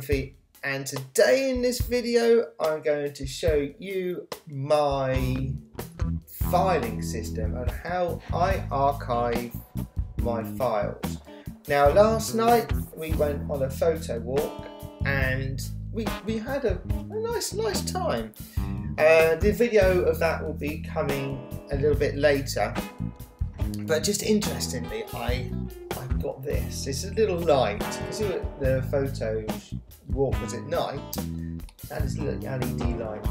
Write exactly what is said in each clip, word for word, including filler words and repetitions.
photography, and today in this video I'm going to show you my filing system and how I archive my files. Now last night we went on a photo walk and we, we had a, a nice nice time. Uh, the video of that will be coming a little bit later, but just interestingly I I've got this. It's a little light. You see what the photo walk was at night? That is a little L E D light.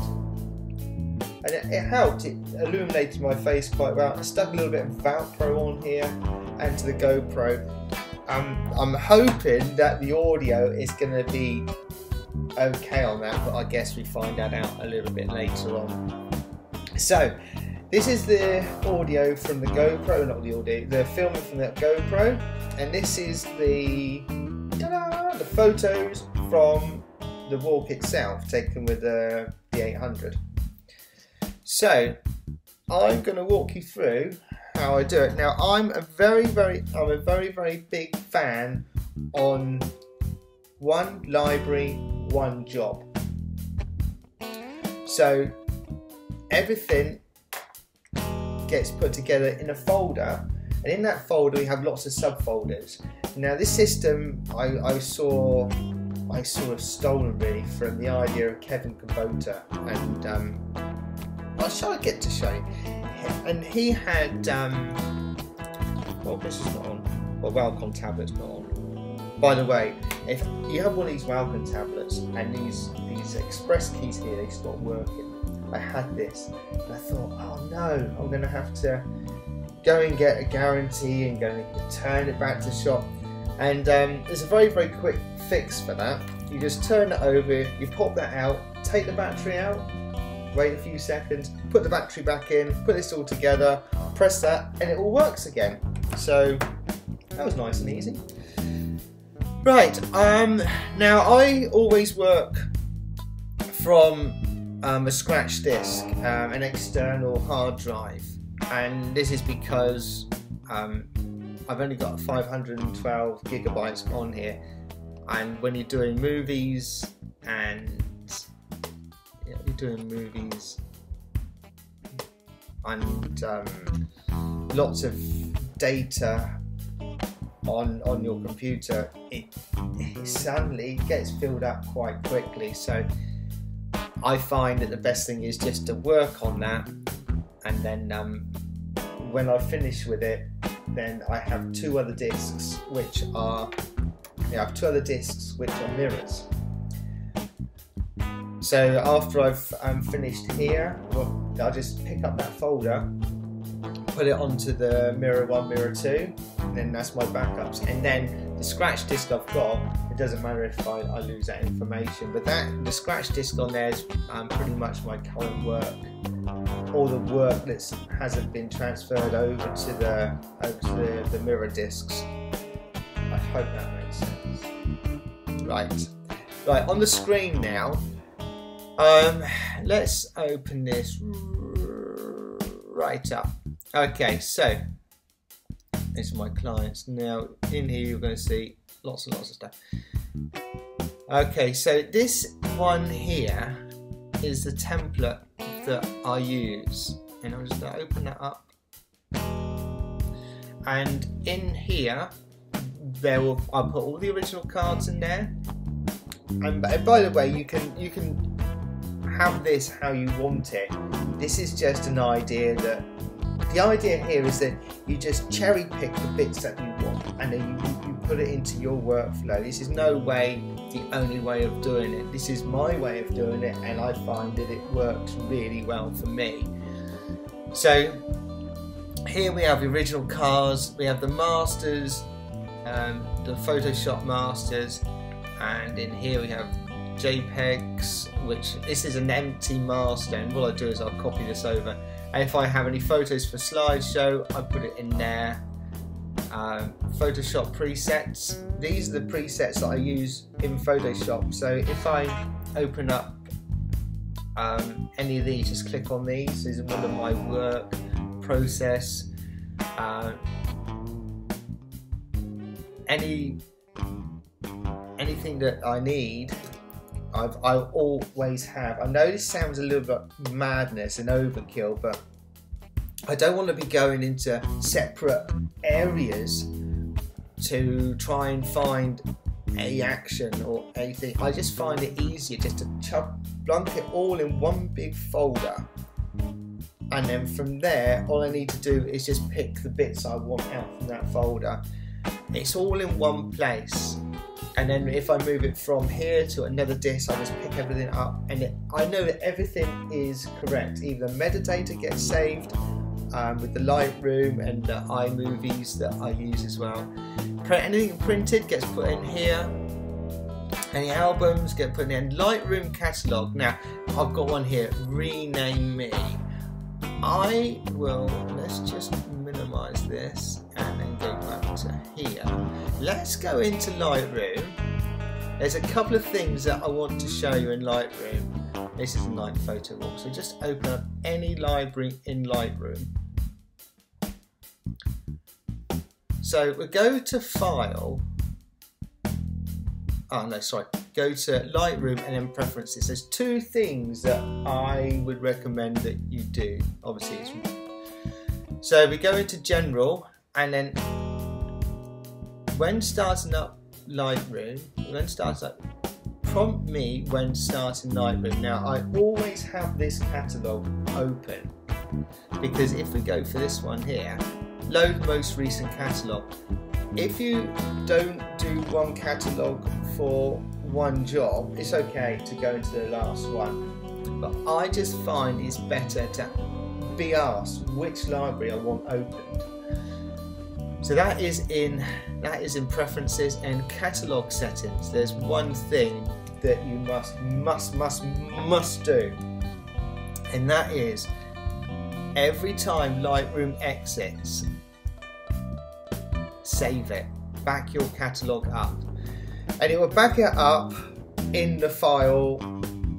And it, it helped. It illuminated my face quite well. I stuck a little bit of Velcro on here and to the GoPro. Um, I'm hoping that the audio is going to be okay on that, but I guess we find that out a little bit later on. So, this is the audio from the GoPro, not the audio, the film from the GoPro, and this is the the photos from the walk itself, taken with the D eight hundred. So I'm going to walk you through how I do it. Now I'm a very, very, I'm a very, very big fan on one library, one job. So everything gets put together in a folder, and in that folder we have lots of subfolders. Now this system I, I saw I sort of stolen really from the idea of Kevin Kubota, and um, I shall get to show you. And he had um, well, this is not on. Well, Wacom tablet's not on. By the way, if you have one of these Wacom tablets and these these express keys here, they stop working. I had this and I thought, oh no, I'm going to have to go and get a guarantee and go and return it back to the shop. And um, there's a very, very quick fix for that. You just turn it over, you pop that out, take the battery out, wait a few seconds, put the battery back in, put this all together, press that, and it all works again. So that was nice and easy. Right, um, now I always work from Um, a scratch disk, um, an external hard drive, and this is because um, I've only got five hundred twelve gigabytes on here, and when you're doing movies and yeah, you're doing movies and um, lots of data on on your computer, it, it suddenly gets filled up quite quickly. So I find that the best thing is just to work on that, and then um, when I finish with it, then I have two other discs which are yeah, I have two other discs which are mirrors. So after I've um, finished here, well, I'll just pick up that folder, put it onto the mirror one, mirror two, and then that's my backups. And then the scratch disk I've got, it doesn't matter if I, I lose that information, but that the scratch disk on there is um, pretty much my current work, all the work that hasn't been transferred over to the over to the, the mirror discs. I hope that makes sense. Right, right on the screen now. Um, let's open this right up. Okay, so this is my clients. Now in here you're going to see lots and lots of stuff. Okay, so this one here is the template that I use, and I'm just going to open that up, and in here there will I'll put all the original cards in there. And by the way, you can you can have this how you want it. This is just an idea that The idea here is that you just cherry pick the bits that you want, and then you, you put it into your workflow. This is no way the only way of doing it. This is my way of doing it, and I find that it works really well for me. So here we have the original cars, we have the masters, um, the Photoshop masters, and in here we have JPEGs, which this is an empty master, and what I do is I'll copy this over. And if I have any photos for slideshow, I put it in there. Um, Photoshop presets. These are the presets that I use in Photoshop. So if I open up um, any of these, just click on these. These are one of my work, process. Uh, any any everything that I need. I've, I always have. I know this sounds a little bit madness and overkill, but I don't want to be going into separate areas to try and find a action or anything. I just find it easier just to chunk, plunk it all in one big folder, and then from there all I need to do is just pick the bits I want out from that folder. It's all in one place, and then if I move it from here to another disk, I just pick everything up, and it, I know that everything is correct. Either metadata gets saved um, with the Lightroom and the iMovies that I use as well. Anything printed gets put in here. Any albums get put in. Lightroom catalog. Now I've got one here. Rename me. I will. Let's just minimize this and then go back to here. Let's go into Lightroom. There's a couple of things that I want to show you in Lightroom. This is a night photo walk. So just open up any library in Lightroom. So we go to File, oh no sorry, go to Lightroom and then Preferences. There's two things that I would recommend that you do, obviously. It's... So we go into General, and then when starting up Lightroom, when starting up, prompt me when starting Lightroom. Now I always have this catalogue open, because if we go for this one here, load most recent catalog. If you don't do one catalog for one job, it's okay to go into the last one, but I just find it's better to be asked which library I want opened. So that is in that is in preferences and catalog settings. There's one thing that you must must must must do, and that is every time Lightroom exits, save it, back your catalogue up, and it will back it up in the file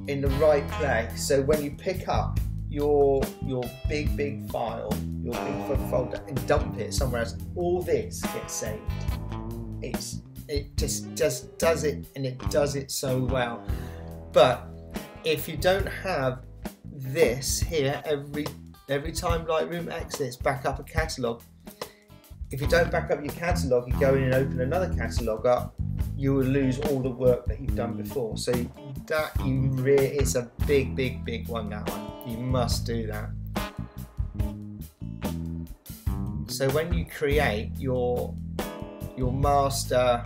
in the right place. So when you pick up your your big big file, your big folder, and dump it somewhere else, all this gets saved. It's it just just does it, and it does it so well. But if you don't have this here, every every time Lightroom exits, back up a catalogue. If you don't back up your catalogue, you go in and open another catalogue up, you will lose all the work that you've done before. So that you really, it's a big, big, big one, that one. You must do that. So when you create your, your master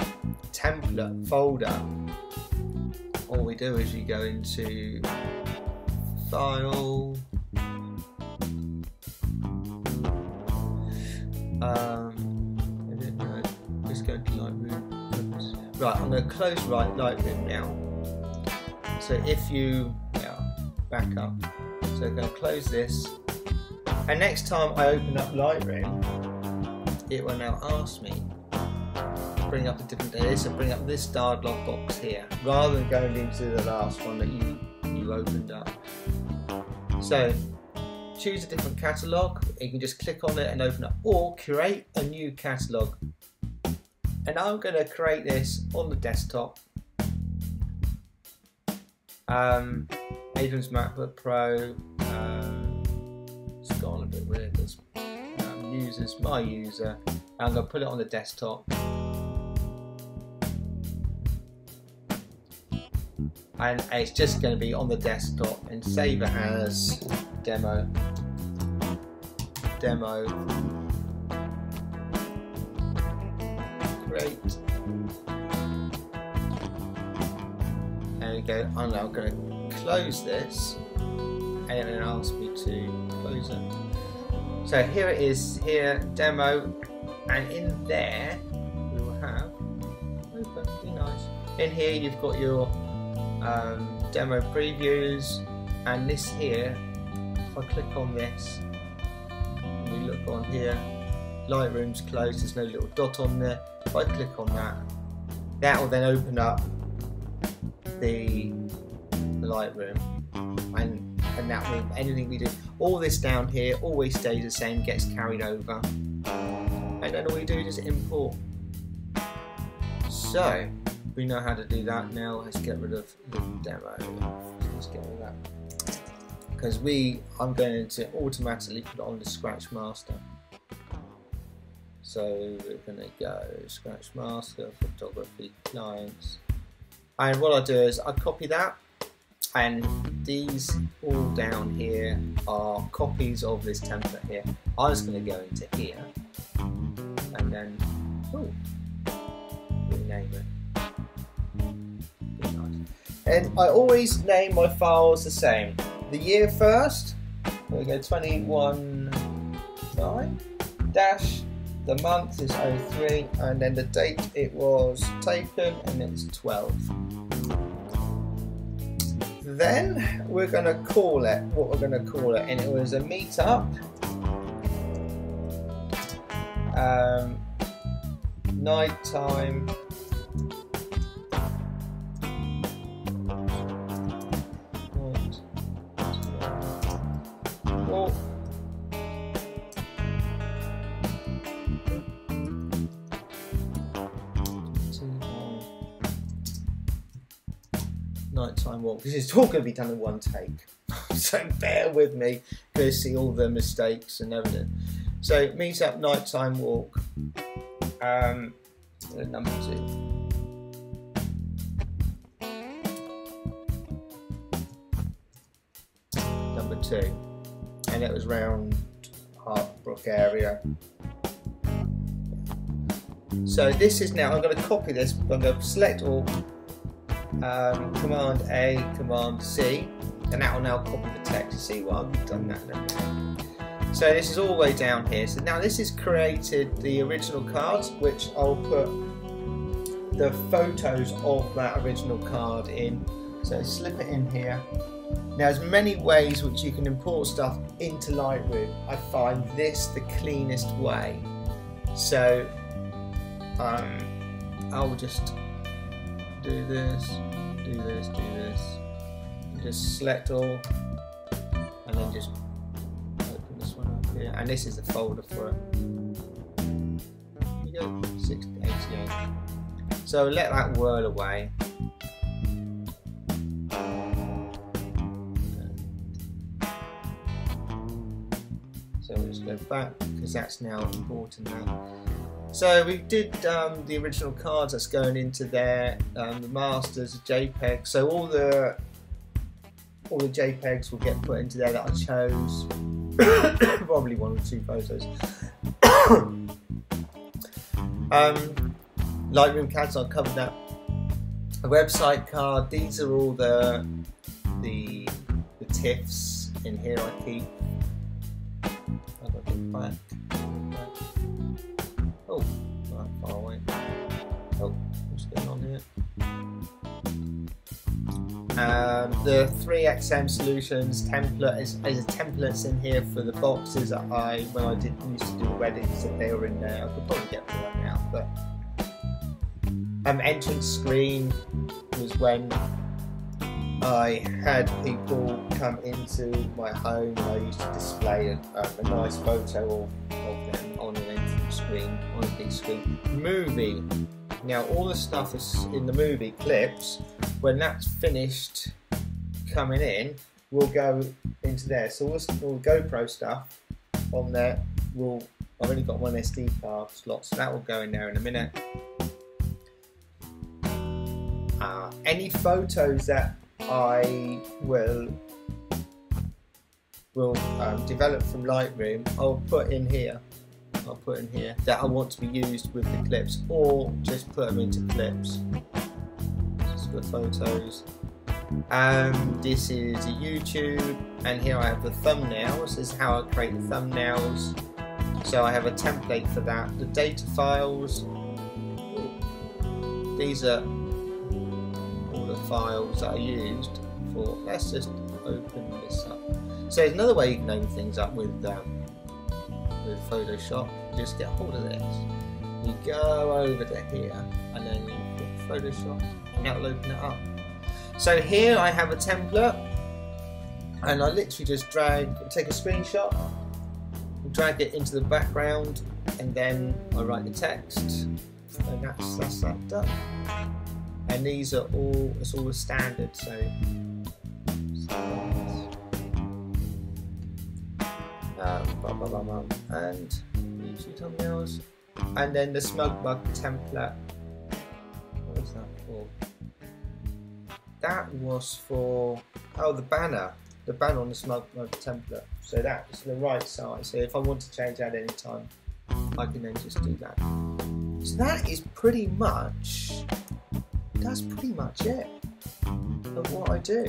template folder, all we do is you go into File, Um, I don't know. Let's go to Lightroom. Right, I'm going to close right Lightroom now. So if you yeah, back up, so I'm going to close this, and next time I open up Lightroom, it will now ask me bring up a different list and bring up this dialog box here, rather than going into the last one that you you opened up. So choose a different catalogue, you can just click on it and open up, or create a new catalogue. And I'm going to create this on the desktop. Um, Adrian's MacBook Pro, um, it's gone a bit weird, there's um, users, my user, and I'm going to put it on the desktop. And it's just going to be on the desktop, and save it as demo, demo, great. There we go. I'm now going to close this, and it asks me to close it. So here it is, here, demo, and in there we will have, oh, that'd be nice. In here you've got your Um, demo previews, and this here, if I click on this, we look on here, Lightroom's closed, there's no little dot on there. If I click on that, that will then open up the Lightroom, and, and that will, anything we do, all this down here always stays the same, gets carried over, and then all we do is import. So we know how to do that now. Let's get rid of the demo. Let's get rid of that. Because we, I'm going to automatically put on the Scratch Master. So we're going to go Scratch Master, Photography, Clients. And what I do is I copy that. And these all down here are copies of this template here. I'm just going to go into here and then ooh, rename it. Pretty nice. And I always name my files the same. The year first, we go twenty nineteen, dash, the month is oh three, and then the date it was taken, and it's twelve. Then we're going to call it what we're going to call it, and it was a meetup um, nighttime walk nighttime walk, because it's all going to be done in one take. So bear with me, to see all the mistakes and everything. So meet up nighttime walk. Um, number two. Number two, and it was round Hartbrook area. So this is now. I'm going to copy this. I'm going to select all. Um, command A, Command C, and that will now copy the text to see what I've done that now. So this is all the way down here. So now this has created the original cards, which I'll put the photos of that original card in. So slip it in here. Now there's many ways which you can import stuff into Lightroom. I find this the cleanest way. So um, I'll just do this, do this, do this, and just select all, and then just open this one up here, and this is the folder for it. There you go, six eighty-eight. So let that whirl away. So we'll just go back, because that's now important now. So we did um, the original cards that's going into there, um, the masters, the JPEG. So all the all the JPEGs will get put into there that I chose. Probably one or two photos. um, Lightroom cards, I've covered that. A website card. These are all the the the tiffs in here. I keep. I've got to get back. Oh, right, far away. Oh, what's going on here? Um, the three X M Solutions template is, is templates in here for the boxes that I, when I did used to do weddings, that they were in there. I could probably get them right now, but um, entrance screen was when I had people come into my home. I used to display a, a nice photo of, of them on an entrance screen, on a big screen. Movie. Now all the stuff is in the movie clips. When that's finished coming in, we'll go into there. So all the GoPro stuff on there. Will I've only got one S D card slot, so that will go in there in a minute. Uh, any photos that I will will um, develop from Lightroom, I'll put in here. I'll put in here that I want to be used with the clips, or just put them into clips. Just for photos. Um, this is a YouTube, and here I have the thumbnails. This is how I create the thumbnails. So I have a template for that. The data files. These are files that are used for. Let's just open this up. So there's another way you can open things up with um, with Photoshop. Just get hold of this. You go over to here, and then you click Photoshop, and that will open it up. So here I have a template, and I literally just drag, take a screenshot, drag it into the background, and then I write the text, and that's that's that done. and these are all, it's all the standard, so um, blah, blah, blah, blah. And YouTube thumbnails, and then the Smug Mug template. What was that for? That was for, oh, the banner, the banner on the Smug Mug template. So that is the right size, so if I want to change that any time, I can then just do that. So that is pretty much, that's pretty much it of what I do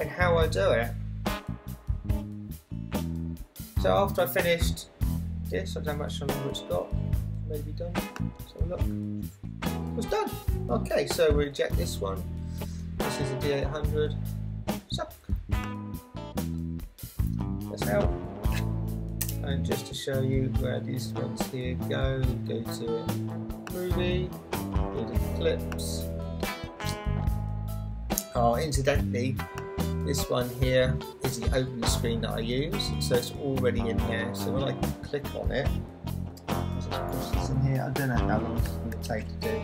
and how I do it. So after I finished this, I don't know how much it's got, maybe done, so look, it's done. Okay, so we reject this one, this is a D eight hundred, suck, that's out. And just to show you where these ones here go, go to Ruby, go to clips. Oh, incidentally, this one here is the opening screen that I use, so it's already in here. So when I click on it, there's this in here. I don't know how long it's going to take to do,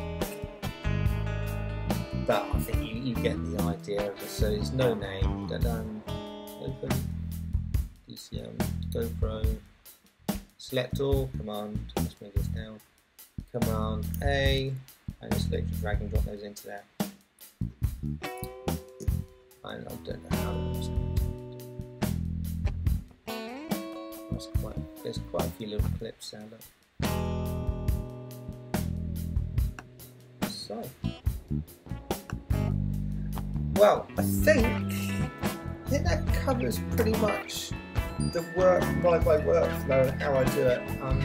but I think you, you get the idea of it. So there's no name, da-dum, open, D C M, GoPro. Select all, command, let's move this down, command A, and just literally drag and drop those into there. And I don't know how those There's quite, there's quite a few little clips there, look. So, well, I think, I think that covers pretty much the work, my, my workflow and how I do it. Um,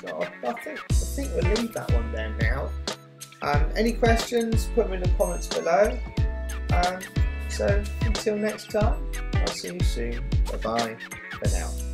so I, I, think, I think we'll leave that one there now. Um, any questions, put them in the comments below. Um, so until next time, I'll see you soon. Bye bye for now.